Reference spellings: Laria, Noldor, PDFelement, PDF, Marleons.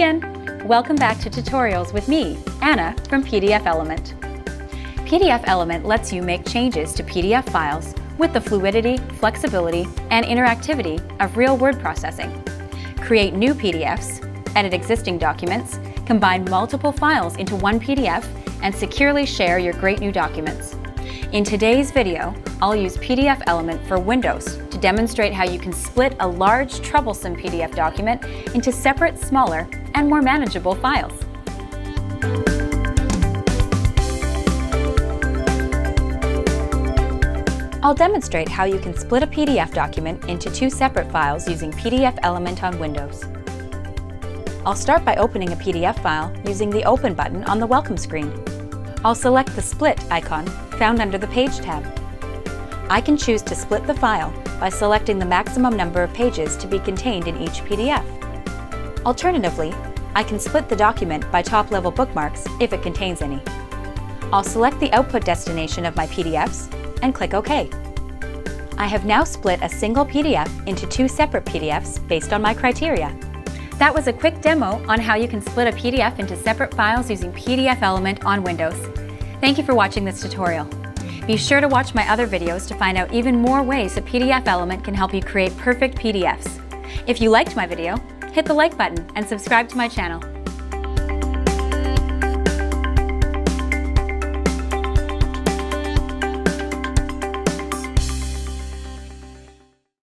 again! Welcome back to Tutorials with me, Anna, from PDFelement. PDFelement lets you make changes to PDF files with the fluidity, flexibility, and interactivity of real word processing. Create new PDFs, edit existing documents, combine multiple files into one PDF, and securely share your great new documents. In today's video, I'll use PDFelement for Windows to demonstrate how you can split a large, troublesome PDF document into separate, smaller, and more manageable files. I'll demonstrate how you can split a PDF document into two separate files using PDFelement on Windows. I'll start by opening a PDF file using the Open button on the Welcome screen. I'll select the Split icon found under the Page tab. I can choose to split the file by selecting the maximum number of pages to be contained in each PDF. Alternatively, I can split the document by top-level bookmarks if it contains any. I'll select the output destination of my PDFs and click OK. I have now split a single PDF into two separate PDFs based on my criteria. That was a quick demo on how you can split a PDF into separate files using PDFelement on Windows. Thank you for watching this tutorial. Be sure to watch my other videos to find out even more ways that PDFelement can help you create perfect PDFs. If you liked my video, hit the like button and subscribe to my channel.